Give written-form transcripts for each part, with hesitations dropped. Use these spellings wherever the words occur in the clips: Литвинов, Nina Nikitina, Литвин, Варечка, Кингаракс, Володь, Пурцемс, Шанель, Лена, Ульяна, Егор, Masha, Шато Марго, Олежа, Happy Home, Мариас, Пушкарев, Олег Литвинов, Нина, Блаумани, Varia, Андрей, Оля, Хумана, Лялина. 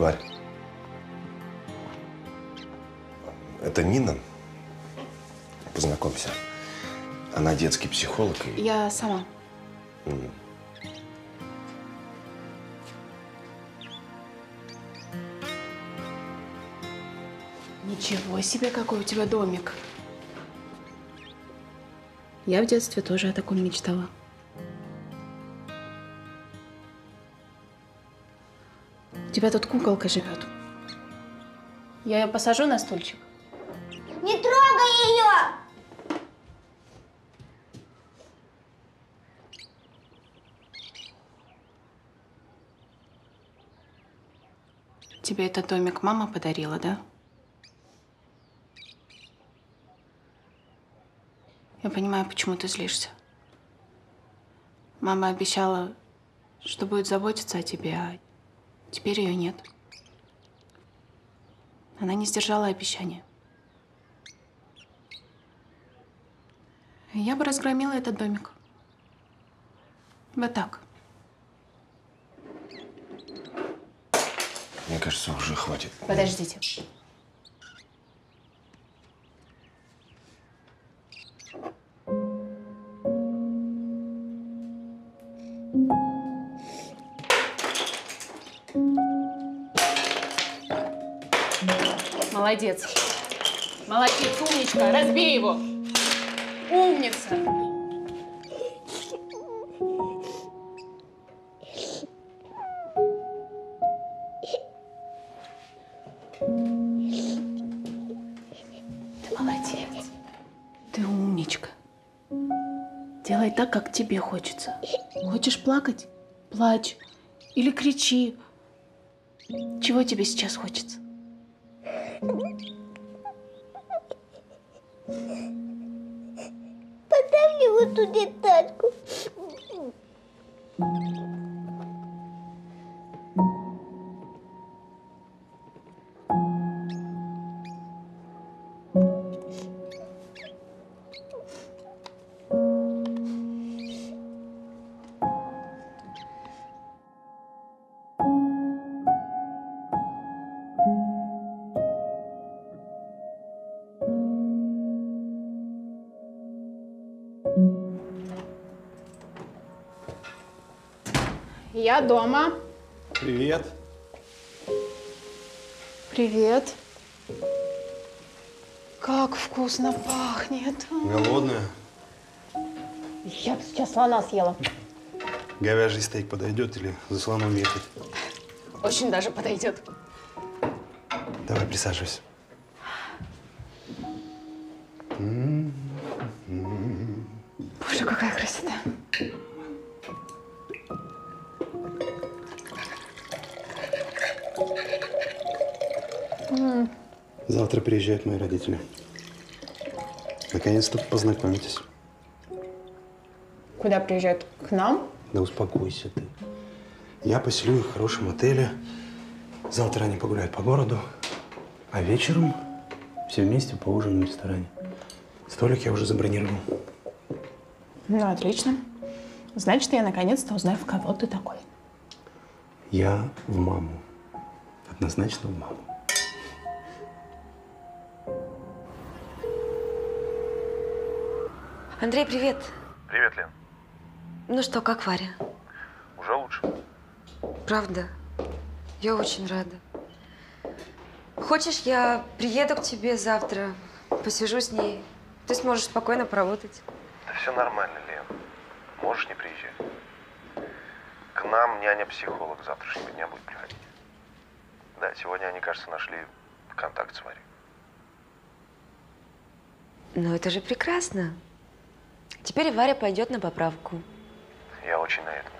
Варь. Это Нина. Познакомься. Она детский психолог. И... Я сама. Ничего себе, какой у тебя домик. Я в детстве тоже о таком мечтала. У тебя тут куколка живет. Я ее посажу на стульчик? Не трогай ее! Тебе этот домик мама подарила, да? Я понимаю, почему ты злишься. Мама обещала, что будет заботиться о тебе, а теперь ее нет. Она не сдержала обещания. Я бы разгромила этот домик. Вот так. Мне кажется, уже хватит. Подождите. Молодец. Молодец, умничка. Разбей его. Умница. Ты молодец. Ты умничка. Делай так, как тебе хочется. Хочешь плакать? Плачь. Или кричи. Чего тебе сейчас хочется? Поставь мне вот эту детальку. Я дома. Привет. Привет. Как вкусно пахнет. Голодная? Я бы сейчас слона съела. Говяжий стейк подойдет или за слоном ехать? Очень даже подойдет. Давай, присаживайся. Боже, какая красота. Завтра приезжают мои родители. Наконец-то познакомитесь. Куда приезжают? К нам? Да успокойся ты. Я поселю их в хорошем отеле. Завтра они погуляют по городу. А вечером все вместе поужинаем в ресторане. Столик я уже забронировал. Ну, отлично. Значит, я наконец-то узнаю, в кого ты такой. Я в маму. Однозначно в маму. Андрей, привет. Привет, Лен. Ну что, как Варя? Уже лучше. Правда? Я очень рада. Хочешь, я приеду к тебе завтра, посижу с ней. Ты сможешь спокойно поработать. Да все нормально, Лен. Можешь не приезжать. К нам няня-психолог завтрашнего дня будет приходить. Да, сегодня они, кажется, нашли контакт с Варей. Ну, это же прекрасно. Теперь Варя пойдет на поправку. Я очень на это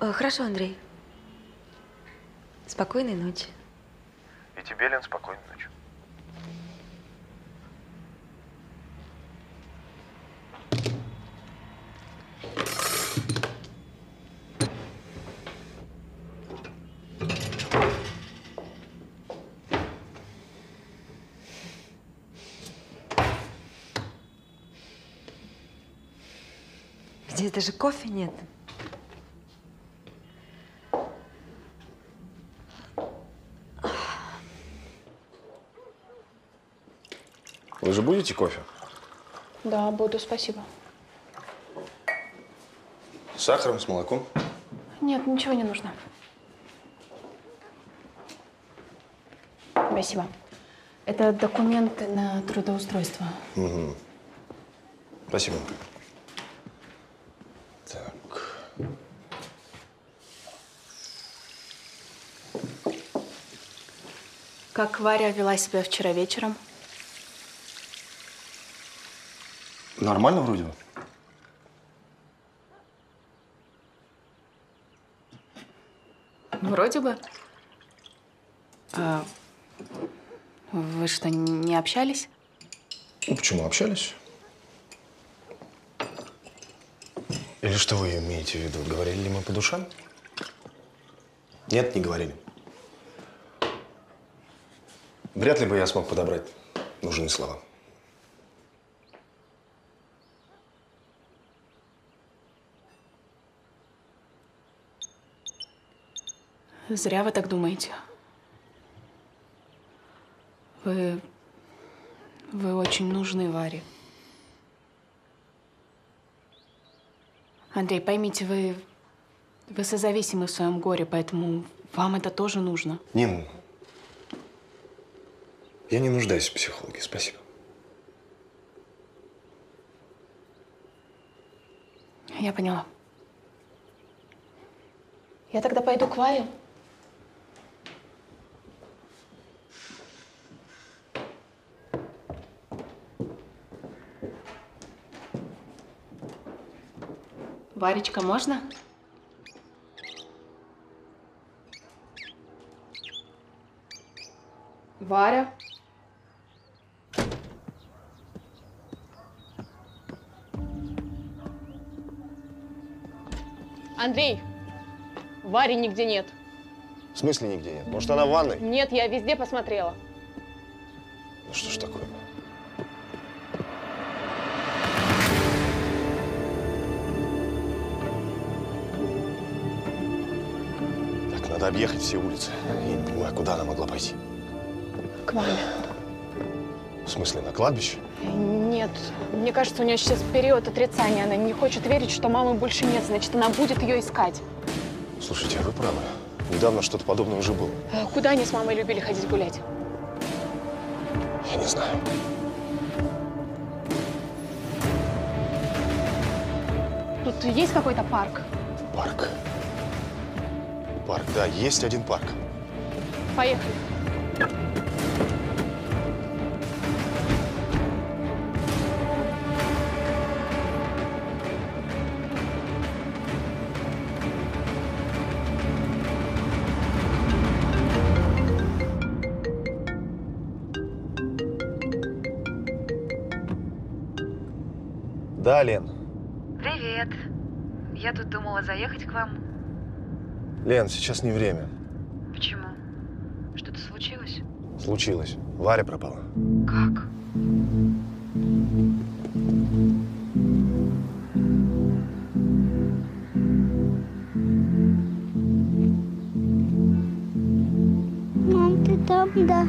надеюсь. Хорошо, Андрей. Спокойной ночи. И тебе, Лен, спокойной ночи. Где даже кофе нет. Вы же будете кофе? Да, буду, спасибо. С сахаром, с молоком? Нет, ничего не нужно. Спасибо. Это документы на трудоустройство. Угу. Спасибо. Так. Как Варя вела себя вчера вечером? Нормально вроде бы. Вроде бы. А вы что, не общались? Ну, почему общались? Или что вы имеете в виду? Говорили ли мы по душам? Нет, не говорили. Вряд ли бы я смог подобрать нужные слова. Зря вы так думаете. Вы очень нужны Варе. Андрей, поймите, вы созависимы в своем горе, поэтому вам это тоже нужно. Нина, я не нуждаюсь в психологе, спасибо. Я поняла. Я тогда пойду к Варе. Варечка, можно? Варя? Андрей, Вари нигде нет. В смысле нигде нет? Может, она в ванной? Нет, я везде посмотрела. Ну что ж такое? Надо объехать все улицы. Я не понимаю, куда она могла пойти. К маме. В смысле, на кладбище? Нет. Мне кажется, у нее сейчас период отрицания. Она не хочет верить, что мамы больше нет. Значит, она будет ее искать. Слушайте, вы правы. Недавно что-то подобное уже было. А куда они с мамой любили ходить гулять? Я не знаю. Тут есть какой-то парк? Парк? Парк, да, есть один парк. Поехали. Да, Лен. Привет. Я тут думала заехать к вам. Лен, сейчас не время. Почему? Что-то случилось? Случилось. Варя пропала. Как? Мам, ты там, да?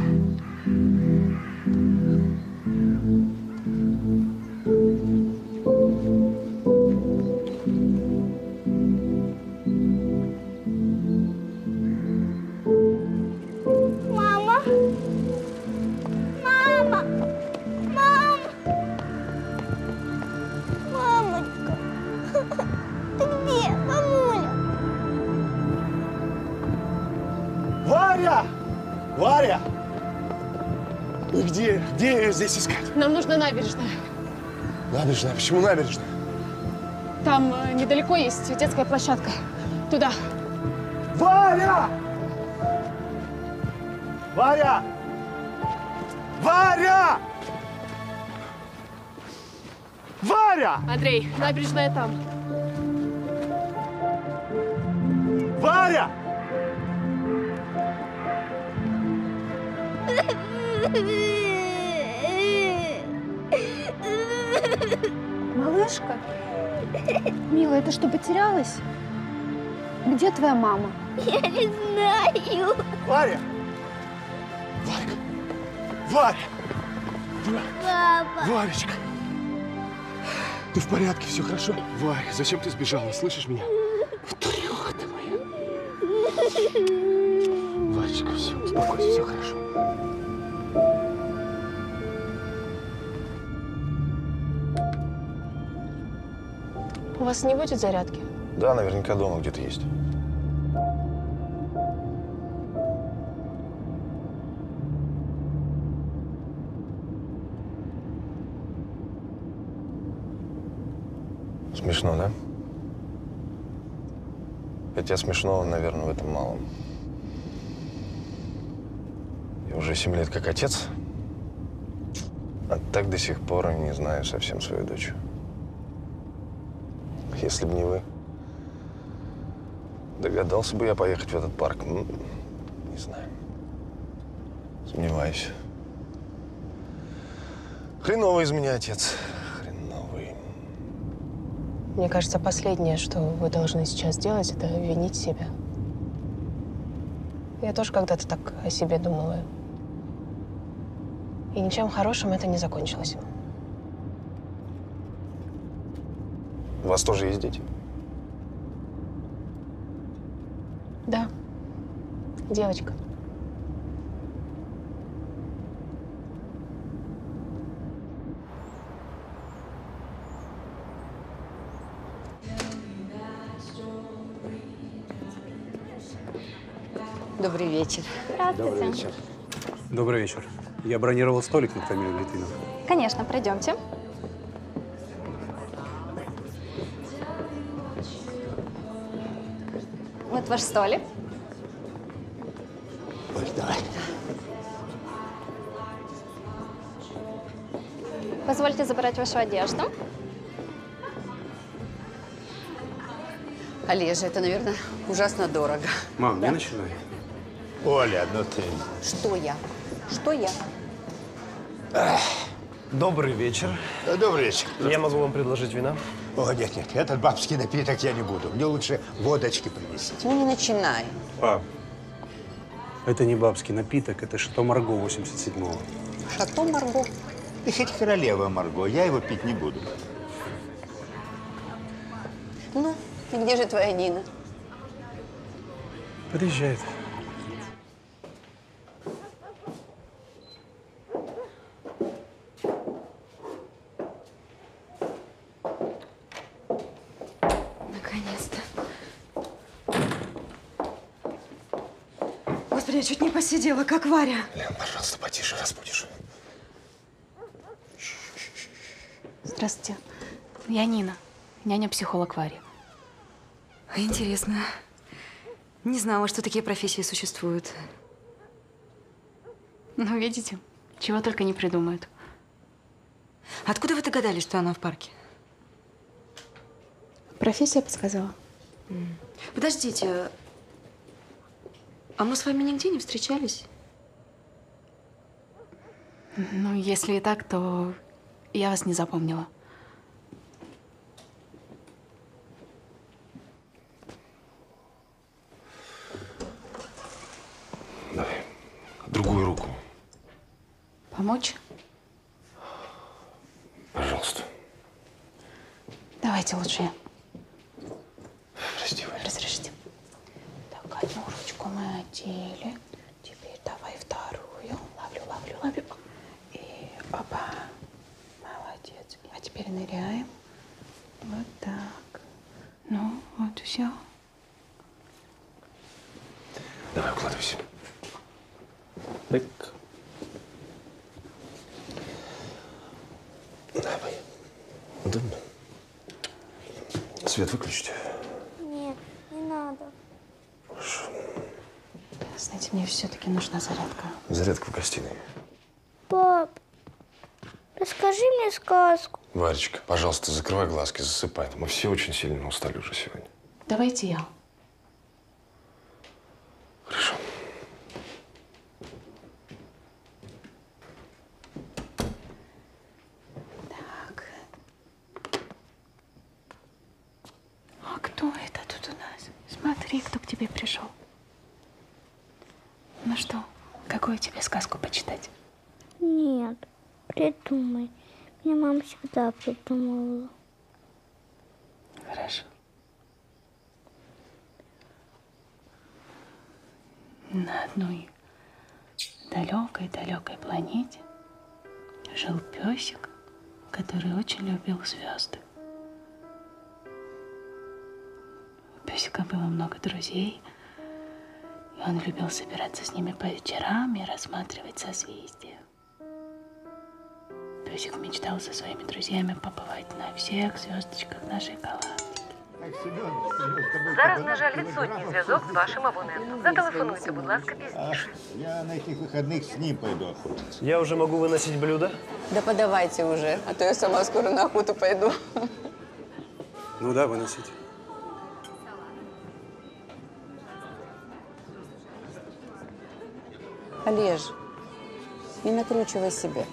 Здесь искать. Нам нужна набережная. Набережная? Почему набережная? Там недалеко есть детская площадка. Туда. Варя! Варя! Варя! Варя! Андрей, набережная там. Варя! Малышка, милая, ты что, потерялась? Где твоя мама? Я не знаю. Варя! Варя! Варя! Папа! Варечка! Ты в порядке, все хорошо? Варя, зачем ты сбежала? Слышишь меня? Трёха ты моя! Варечка, все, успокойся, все хорошо. У вас не будет зарядки? Да, наверняка дома где-то есть. Смешно, да? Хотя смешно, наверное, в этом мало. Я уже 7 лет как отец, а так до сих пор не знаю совсем свою дочь. Если бы не вы, догадался бы я поехать в этот парк. Ну, не знаю. Сомневаюсь. Хреновый из меня отец. Мне кажется, последнее, что вы должны сейчас делать, это винить себя. Я тоже когда-то так о себе думала. И ничем хорошим это не закончилось. У вас тоже есть дети? Да. Девочка. Добрый вечер. Здравствуйте. Добрый вечер. Добрый вечер. Я бронировал столик на фамилию Литвинов. Конечно, пройдемте. Вот ваш столик. Ой, давай. Позвольте забрать вашу одежду. Олежа, это, наверное, ужасно дорого. Мам, да? Не начинай. Оля, ну ты… Что я? Что я? Ах. Добрый вечер. Добрый вечер. Я могу вам предложить вина? О, нет, нет, этот бабский напиток я не буду. Мне лучше водочки принести. Ну, не начинай. Пап, это не бабский напиток, это Шато Марго 87-го. Шато Марго? Ты хоть королева Марго, я его пить не буду. Ну, и где же твоя Нина? Приезжает. Я чуть не посидела, как Варя. Лен, пожалуйста, потише, разбудишь. Здравствуйте. Я Нина, няня-психолог Вари. Интересно. Не знала, что такие профессии существуют. Ну, видите, чего только не придумают. Откуда вы догадались, что она в парке? Профессия подсказала. Подождите. А мы с вами нигде не встречались? Ну, если и так, то я вас не запомнила. Давай. Другую руку. Помочь? Пожалуйста. Давайте лучше я. Прости, Варя. Разрешите. Так, одну руку. Мы одели. Теперь давай вторую. Ловлю, ловлю, ловлю. И опа. Молодец. А теперь ныряем. Вот так. Ну, вот все. Давай, укладывайся. Так. Давай. Удобно? Свет выключить? Нет, не надо. Хорошо. Знаете, мне все-таки нужна зарядка. Зарядка в гостиной. Пап, расскажи мне сказку. Варечка, пожалуйста, закрывай глазки, засыпай. Мы все очень сильно устали уже сегодня. Давайте я. Хорошо. Так. А кто это тут у нас? Смотри, кто к тебе пришел. Ну что, какую тебе сказку почитать? Нет, придумай. Мне мама всегда придумывала. Хорошо. На одной далекой-далекой планете жил песик, который очень любил звезды. У песика было много друзей, и он любил собираться с ними по вечерам и рассматривать созвездия. Песик мечтал со своими друзьями побывать на всех звездочках нашей галактики. Зараз, на жаль, відсутній зв'язок з вашим абонентом. Зателефонуйте, будь ласка, пізніше. Я на этих выходных с ним пойду охотиться. Я уже могу выносить блюдо? Да подавайте уже, а то я сама скоро на охоту пойду. Ну да, выносите. Олеж, не накручивай себя.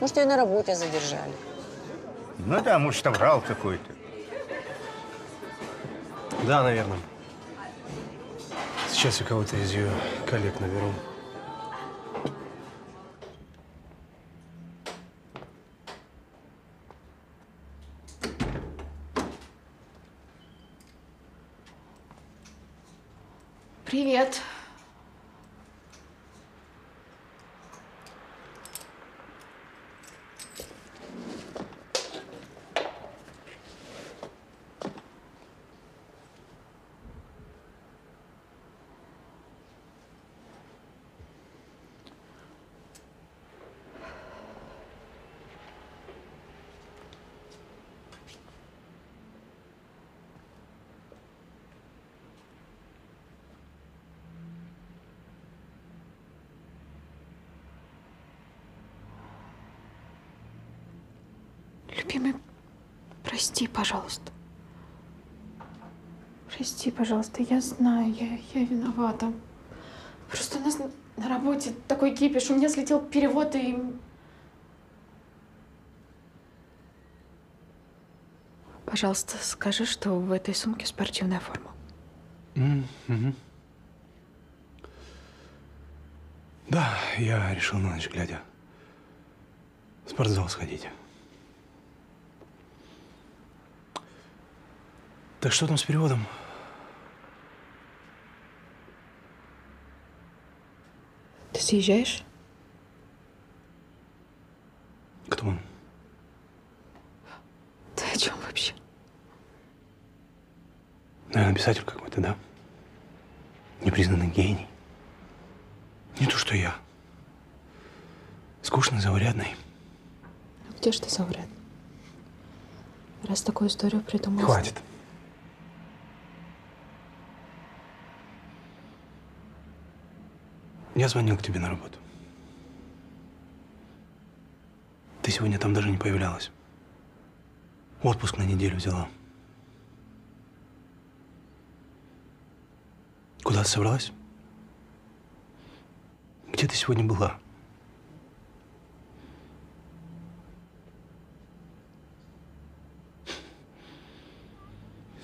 Может, ее на работе задержали. Ну да, может, врал какой-то. Да, наверное. Сейчас я кого-то из ее коллег наберу. Привет. Любимый, прости, пожалуйста. Прости, пожалуйста, я знаю, я виновата. Просто у нас на работе такой кипиш, у меня слетел перевод и... Пожалуйста, скажи, что в этой сумке спортивная форма. Mm-hmm. Да, я решил на ночь глядя в спортзал сходить. Так что там с переводом? Ты съезжаешь? Кто он? Ты о чем вообще? Наверное, писатель какой-то, да? Непризнанный гений. Не то, что я. Скучный, заурядный. Ну где ж ты заурядный? Раз такую историю придумал... Хватит. Я звонил к тебе на работу. Ты сегодня там даже не появлялась. Отпуск на неделю взяла. Куда ты собралась? Где ты сегодня была?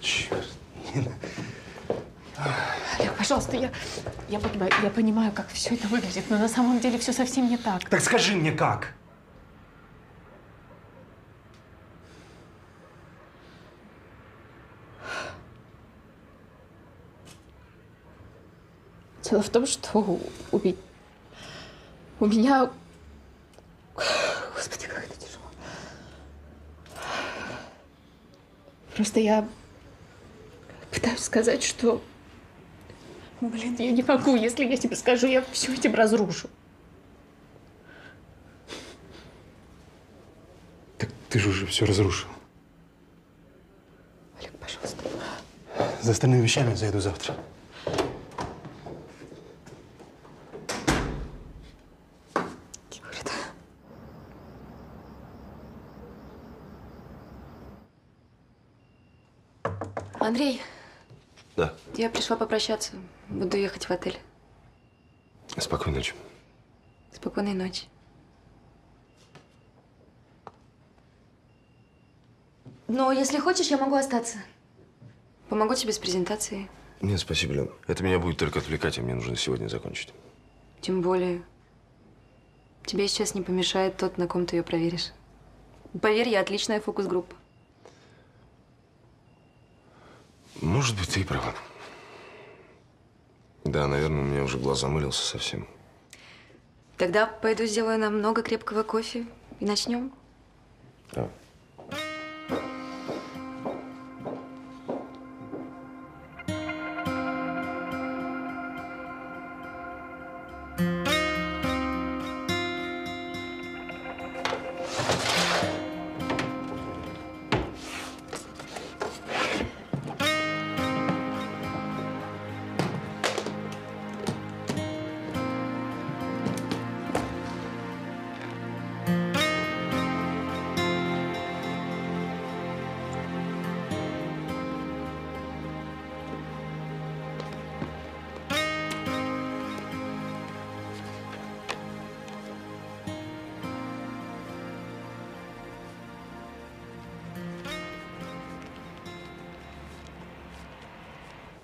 Черт, Нина. Олег, пожалуйста, я понимаю, как все это выглядит, но на самом деле все совсем не так. Так скажи мне, как? Дело в том, что у меня… Господи, как это тяжело. Просто я пытаюсь сказать, что… Блин, я не могу. Если я тебе скажу, я все этим разрушу. Так ты же уже все разрушил. Олег, пожалуйста. За остальными вещами зайду завтра. Андрей. Да. Я пришла попрощаться. Буду ехать в отель. Спокойной ночи. Спокойной ночи. Но если хочешь, я могу остаться. Помогу тебе с презентацией. Нет, спасибо, Лена. Это меня будет только отвлекать, а мне нужно сегодня закончить. Тем более. Тебе сейчас не помешает тот, на ком ты ее проверишь. Поверь, я отличная фокус-группа. Может быть, ты и права. Да, наверное, у меня уже глаз замылился совсем. Тогда пойду сделаю нам много крепкого кофе и начнем. Да.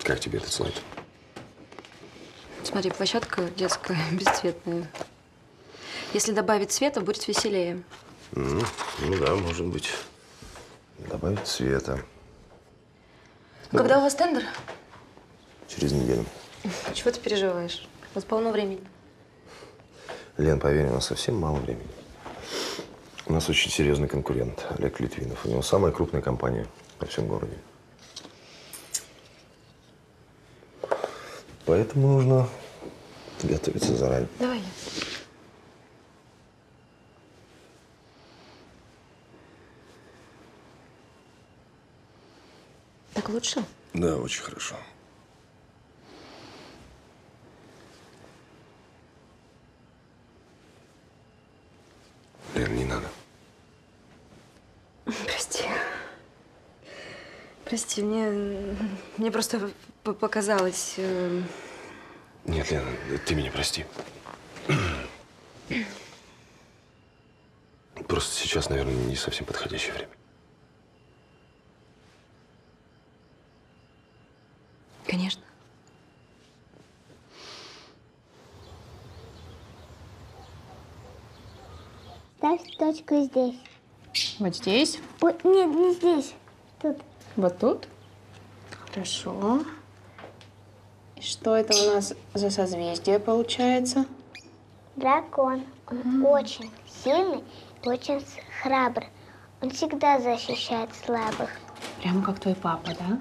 Как тебе этот слайд? Смотри, площадка детская, бесцветная. Если добавить цвета, будет веселее. Ну да, может быть. Добавить цвета. Когда у вас тендер? Через неделю. Чего ты переживаешь? У вас полно времени. Лен, поверь, у нас совсем мало времени. У нас очень серьезный конкурент, Олег Литвинов. У него самая крупная компания во всем городе. Поэтому нужно готовиться заранее. Давай. Так лучше? Да, очень хорошо. Лен, не надо. Прости. Прости, мне просто показалось… Нет, Лена, ты меня прости. Просто сейчас, наверное, не совсем подходящее время. Конечно. Ставь точку здесь. Вот здесь? О, нет, не здесь. Тут. Вот тут? Хорошо. И что это у нас за созвездие получается? Дракон. Он очень сильный и очень храбрый. Он всегда защищает слабых. Прямо как твой папа, да?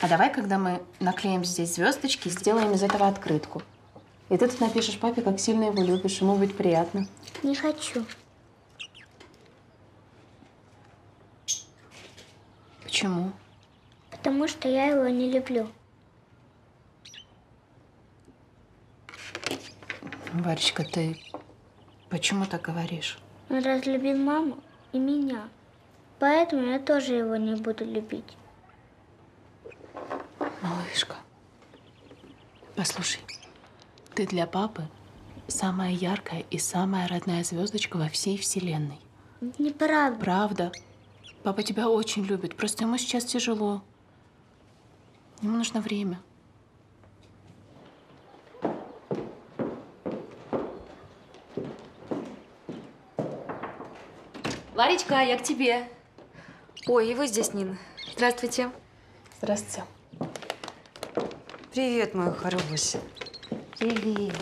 А давай, когда мы наклеим здесь звездочки, сделаем из этого открытку. И ты тут напишешь папе, как сильно его любишь. Ему будет приятно. Не хочу. Почему? Потому что я его не люблю. Варечка, ты почему так говоришь? Он разлюбил маму и меня. Поэтому я тоже его не буду любить. Малышка, послушай, ты для папы самая яркая и самая родная звездочка во всей вселенной. Неправда. Правда. Папа тебя очень любит, просто ему сейчас тяжело. Ему нужно время. Варечка, я к тебе. Ой, и вы здесь, Нина. Здравствуйте. Здравствуйте. Привет, моя хорошая. Привет.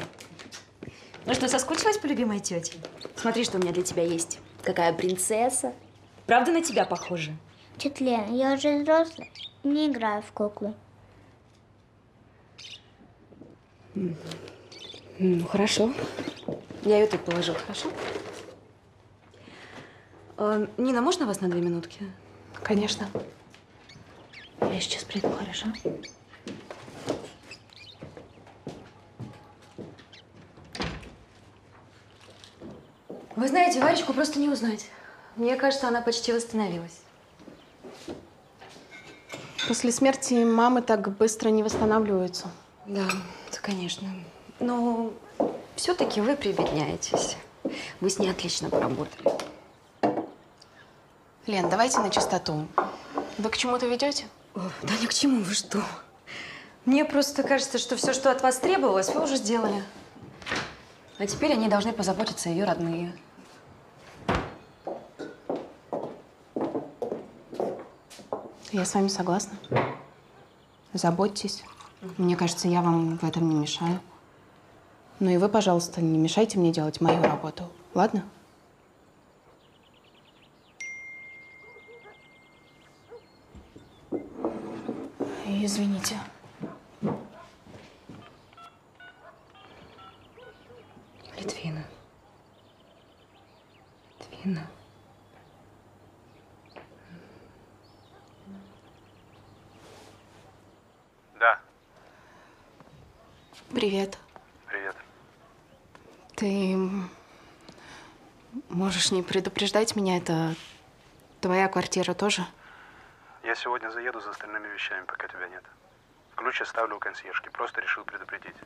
Ну что, соскучилась по любимой тете? Смотри, что у меня для тебя есть. Какая принцесса. Правда на тебя похоже? Тетя Лена, я уже взрослая, не играю в куклы. Ну, хорошо. Я ее тут положу, хорошо? Нина, можно вас на 2 минутки? Конечно. Я сейчас приду, хорошо? Вы знаете, Варечку просто не узнать. Мне кажется, она почти восстановилась. После смерти мамы так быстро не восстанавливаются. Да, это конечно. Но все-таки вы прибедняетесь. Вы с ней отлично поработали. Лен, давайте на чистоту. Вы к чему-то ведете? Да ни к чему, вы что? Мне просто кажется, что все, что от вас требовалось, вы уже сделали. А теперь они должны позаботиться о ее родные. Я с вами согласна. Заботьтесь. Мне кажется, я вам в этом не мешаю. Ну и вы, пожалуйста, не мешайте мне делать мою работу, ладно? Извините. Литвина. Литвина. Да. Привет. Привет. Ты можешь не предупреждать меня, это твоя квартира тоже? Я сегодня заеду за остальными вещами, пока тебя нет. Ключ оставлю у консьержки. Просто решил предупредить.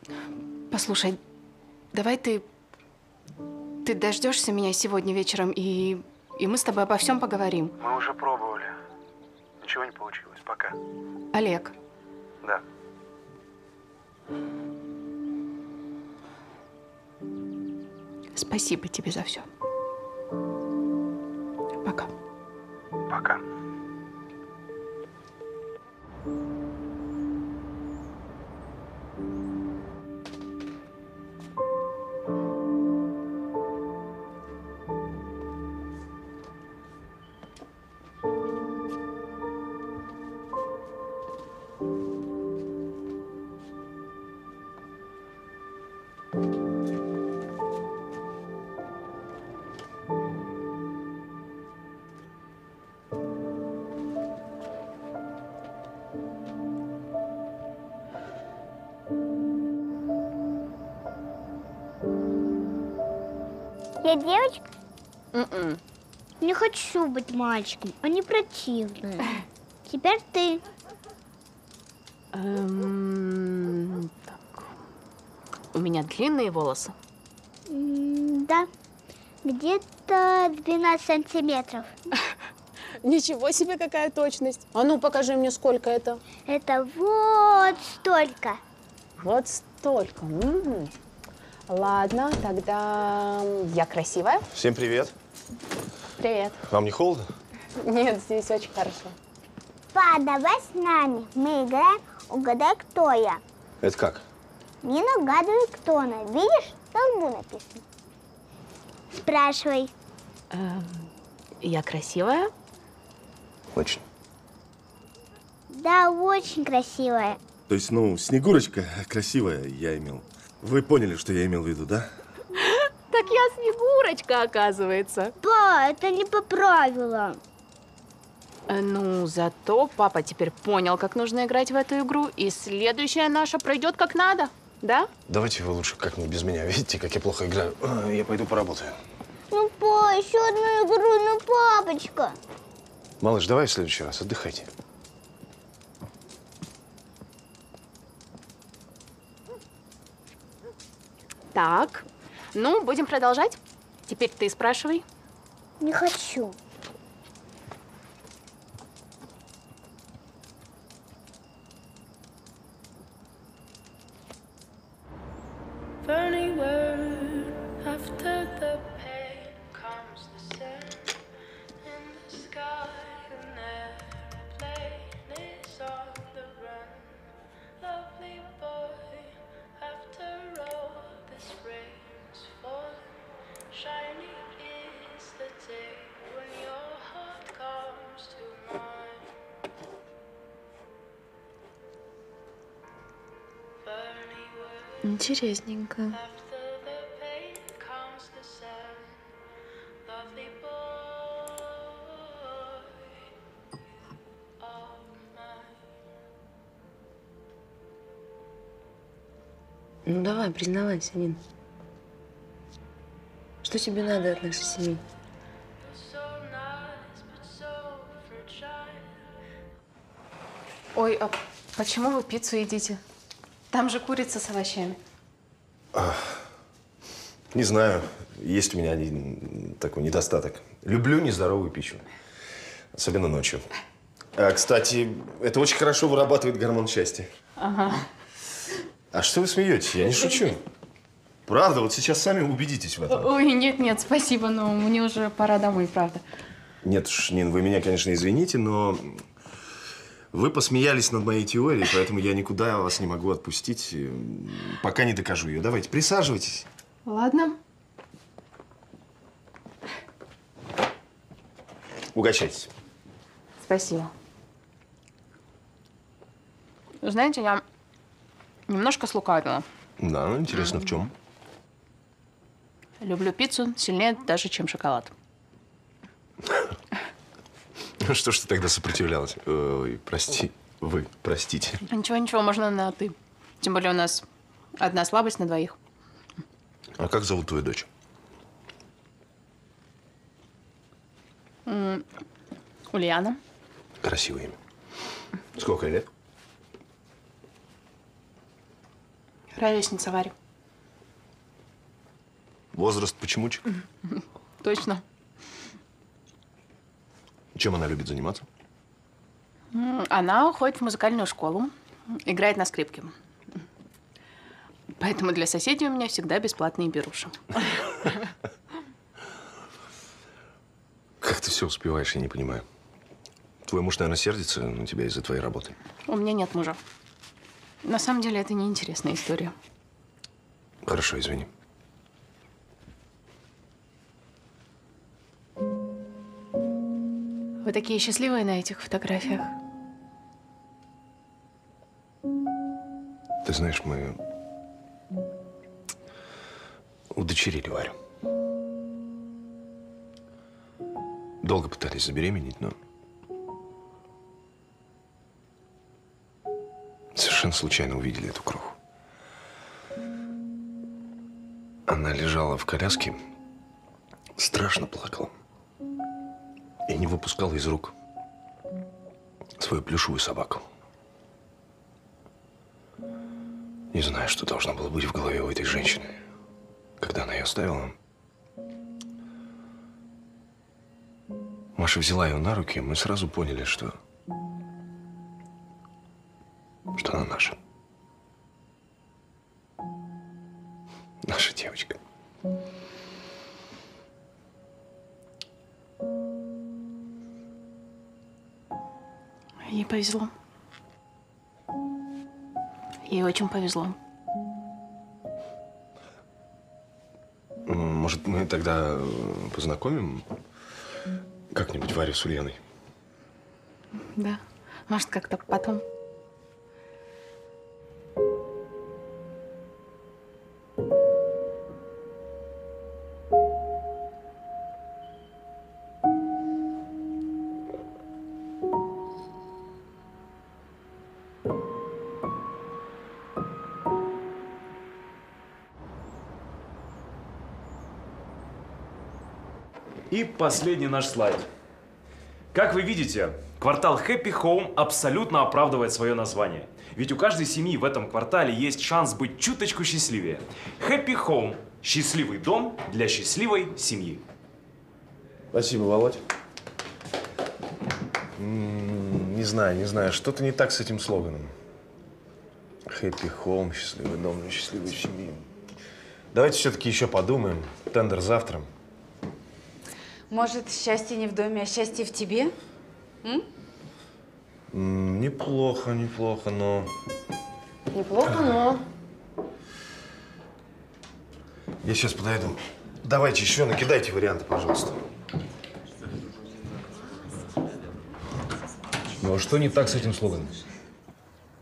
Послушай, давай ты дождешься меня сегодня вечером, и мы с тобой обо всем поговорим. Мы уже пробовали. Ничего не получилось. Пока. Олег. Да. Спасибо тебе за все. Пока. Пока. Я девочка? Не хочу быть мальчиком, они противные. Теперь ты. Так. У меня длинные волосы. Да, где-то 12 сантиметров. Ничего себе, какая точность. А ну, покажи мне, сколько это. Это вот столько. Вот столько. Ладно, тогда я красивая. Всем привет. Привет. Вам не холодно? Нет, здесь очень хорошо. Па, давай с нами. Мы играем «Угадай, кто я». Это как? Нина угадывает, кто она. Видишь, на лбу написано. Спрашивай. Я красивая? Очень. Да, очень красивая. То есть, ну, Снегурочка красивая, я имел. Вы поняли, что я имел в виду, да? Так я Снегурочка, оказывается. Па, это не по правилам. Ну, зато папа теперь понял, как нужно играть в эту игру, и следующая наша пройдет как надо, да? Давайте вы лучше как-нибудь без меня. Видите, как я плохо играю. Я пойду поработаю. Ну, па, еще одну игру, ну, папочка. Малыш, давай в следующий раз, отдыхайте. Так, ну, будем продолжать. Теперь ты спрашивай. Не хочу. Интересненько. Ну давай, признавайся, Нин. Что тебе надо от нашей семьи? Ой, а почему вы пиццу едите? Там же курица с овощами. А, не знаю. Есть у меня один такой недостаток. Люблю нездоровую пищу. Особенно ночью. А, кстати, это очень хорошо вырабатывает гормон счастья. Ага. А что вы смеетесь? Я не шучу. Правда, вот сейчас сами убедитесь в этом. Ой, нет-нет, спасибо, но мне уже пора домой, правда. Нет уж, Нин, вы меня, конечно, извините, но вы посмеялись над моей теорией, поэтому я никуда вас не могу отпустить, пока не докажу ее. Давайте, присаживайтесь. Ладно. Угощайтесь. Спасибо. Знаете, я немножко слукавила. Да, интересно, в чем? Люблю пиццу сильнее даже, чем шоколад. Ну что ж ты тогда сопротивлялась? Ой, прости. Вы, простите. Ничего-ничего, можно на «ты». Тем более у нас одна слабость на двоих. А как зовут твою дочь? Ульяна. Красивое имя. Сколько лет? Ровесница Варе. Возраст почемучек? Точно. Чем она любит заниматься? Она уходит в музыкальную школу, играет на скрипке. Поэтому для соседей у меня всегда бесплатные беруши. Как ты все успеваешь, я не понимаю. Твой муж, наверное, сердится на тебя из-за твоей работы. У меня нет мужа. На самом деле, это неинтересная история. Хорошо, извини. Вы такие счастливые на этих фотографиях. Ты знаешь, мы удочерили Варю. Долго пытались забеременеть, но совершенно случайно увидели эту кроху. Она лежала в коляске, страшно плакала. Я не выпускал из рук свою плюшевую собаку. Не знаю, что должно было быть в голове у этой женщины, когда она ее оставила. Маша взяла ее на руки, и мы сразу поняли, что она наша. Наша девочка. Ей повезло. Ей очень повезло. Может, мы тогда познакомим как-нибудь Варю с Ульяной? Да. Может, как-то потом. И последний наш слайд. Как вы видите, квартал Happy Home абсолютно оправдывает свое название. Ведь у каждой семьи в этом квартале есть шанс быть чуточку счастливее. Happy Home – счастливый дом для счастливой семьи. Спасибо, Володь. Не знаю, что-то не так с этим слоганом. Happy Home – счастливый дом для счастливой семьи. Давайте все-таки еще подумаем. Тендер завтра. Может, счастье не в доме, а счастье в тебе? Неплохо, но… Неплохо, но… Я сейчас подойду. Давайте еще накидайте варианты, пожалуйста. Ну, а что не так с этим слоганом?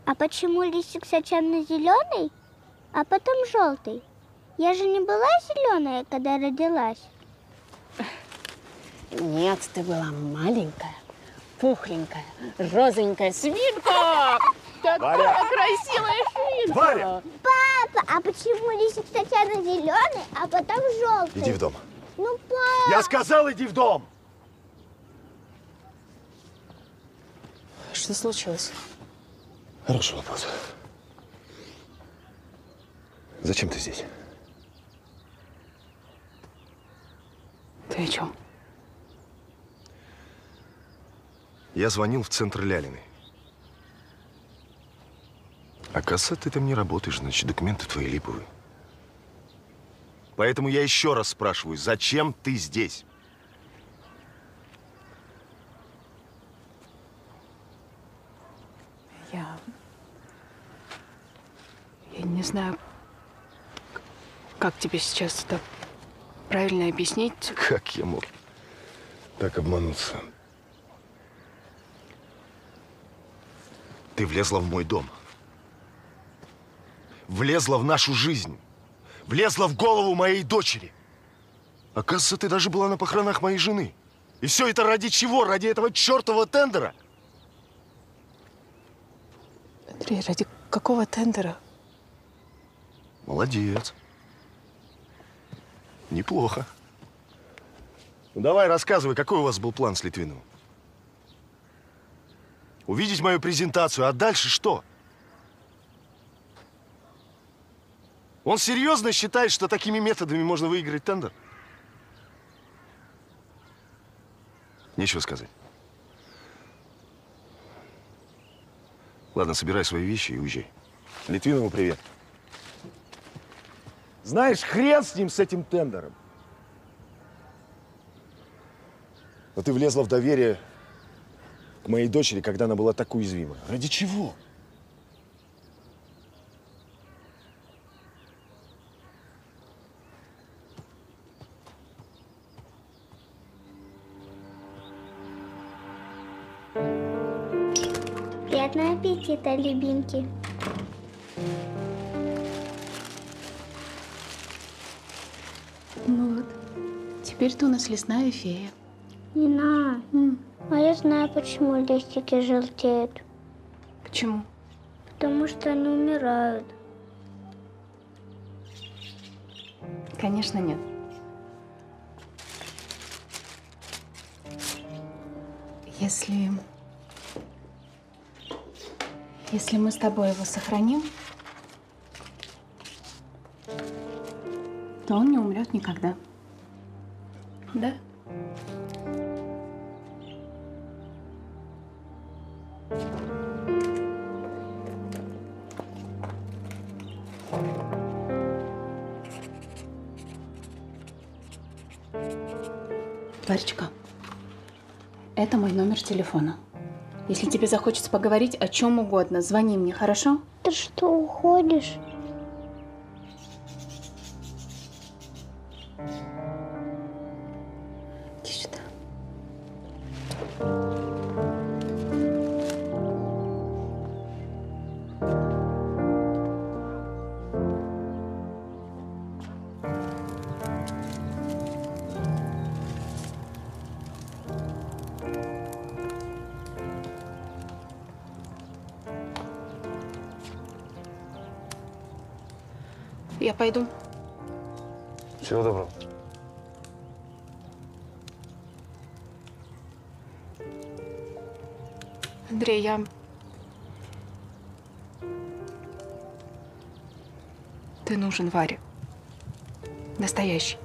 А почему листик сначала зеленый, а потом желтый? Я же не была зеленая, когда родилась. Нет, ты была маленькая, пухленькая, розовенькая свинка! Такая красивая свинка! Варя! Папа, а почему листик сначала зеленый, а потом желтый? Иди в дом. Ну, папа! Я сказал, иди в дом! Что случилось? Хороший вопрос. Зачем ты здесь? Ты о чем? Я звонил в центр Лялиной. А коса, ты там не работаешь, значит, документы твои липовые. Поэтому я еще раз спрашиваю, зачем ты здесь? Я не знаю, как тебе сейчас это правильно объяснить. Как я мог так обмануться? Ты влезла в мой дом. Влезла в нашу жизнь. Влезла в голову моей дочери. Оказывается, ты даже была на похоронах моей жены. И все это ради чего? Ради этого чертового тендера? Андрей, ради какого тендера? Молодец. Неплохо. Ну давай, рассказывай, какой у вас был план с Литвиновым? Увидеть мою презентацию, а дальше что? Он серьезно считает, что такими методами можно выиграть тендер? Нечего сказать. Ладно, собирай свои вещи и уезжай. Литвинову привет. Знаешь, хрен с ним, с этим тендером. Но ты влезла в доверие к моей дочери, когда она была так уязвима. Ради чего? Приятного аппетита, любимки. Ну вот, теперь ты у нас лесная фея. Нина, а я знаю, почему листики желтеют. Почему? Потому что они умирают. Конечно, нет. Если мы с тобой его сохраним, то он не умрет никогда. Да? Варечка, это мой номер телефона. Если тебе захочется поговорить о чем угодно, звони мне, хорошо? Ты что, уходишь? Я пойду. Всего доброго. Андрей, ты нужен Варе. Настоящий.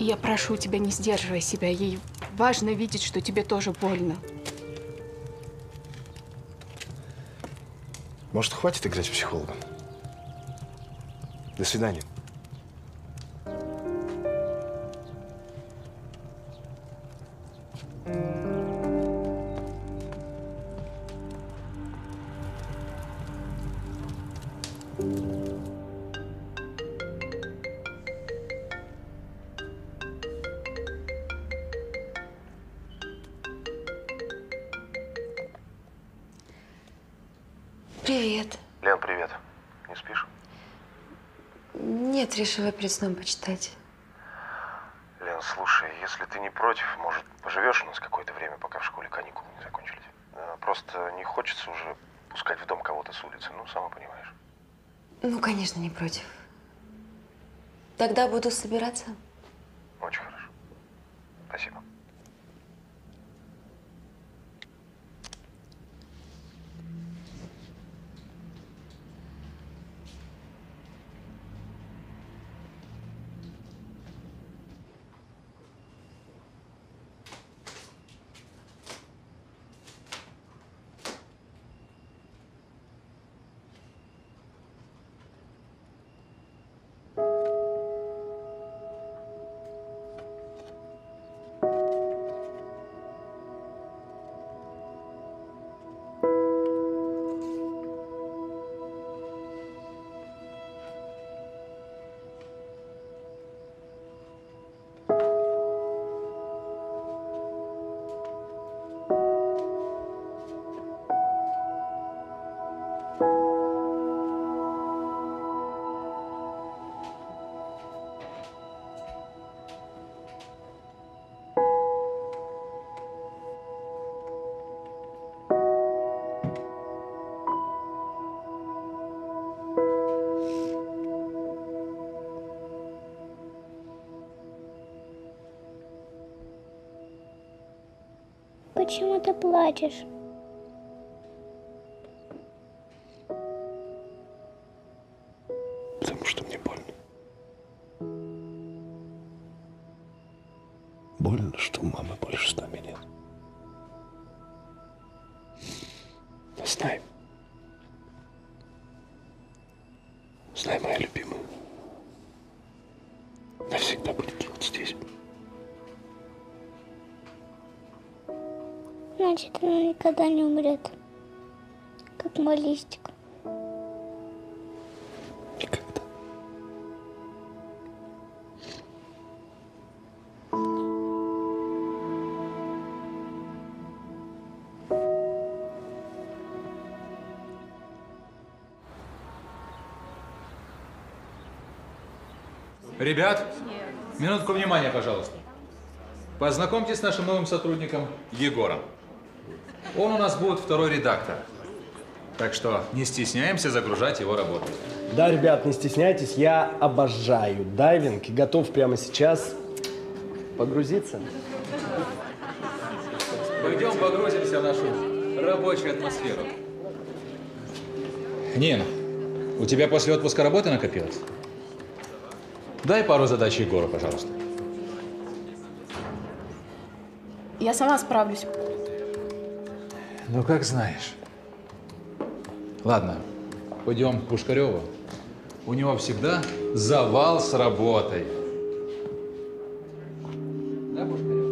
Я прошу тебя, не сдерживай себя. Ей важно видеть, что тебе тоже больно. Может, хватит играть психологом? До свидания. Привет. Лен, привет. Не спишь? Нет, решила перед сном почитать. Лен, слушай, если ты не против, может, поживешь у нас какое-то время, пока в школе каникулы не закончились? Просто не хочется уже пускать в дом кого-то с улицы, ну, сама понимаешь. Ну, конечно, не против. Тогда буду собираться. Очень хорошо. Спасибо. Почему ты плачешь? Потому что мне больно. Больно, что мамы больше с нами нет. Но знай. Знай, моя любимая. Навсегда будет жить здесь. Значит, она никогда не умрет, как мой листик. Никогда. Ребят, минутку внимания, пожалуйста. Познакомьтесь с нашим новым сотрудником Егором. Он у нас будет второй редактор. Так что не стесняемся загружать его работу. Да, ребят, не стесняйтесь. Я обожаю дайвинг и готов прямо сейчас погрузиться. Пойдем погрузимся в нашу рабочую атмосферу. Нина, у тебя после отпуска работы накопилось? Дай пару задач Егору, пожалуйста. Я сама справлюсь. Ну, как знаешь. Ладно, пойдем к Пушкареву. У него всегда завал с работой. Да, Пушкарев?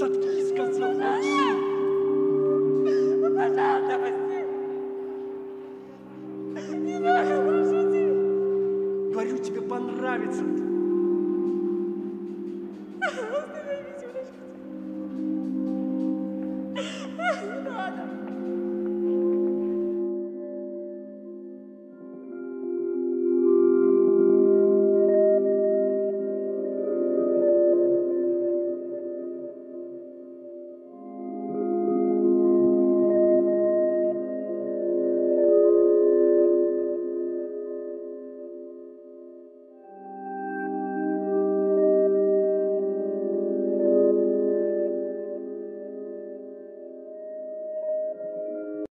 Заткнись, сказал. Не надо, говорю, тебе понравится.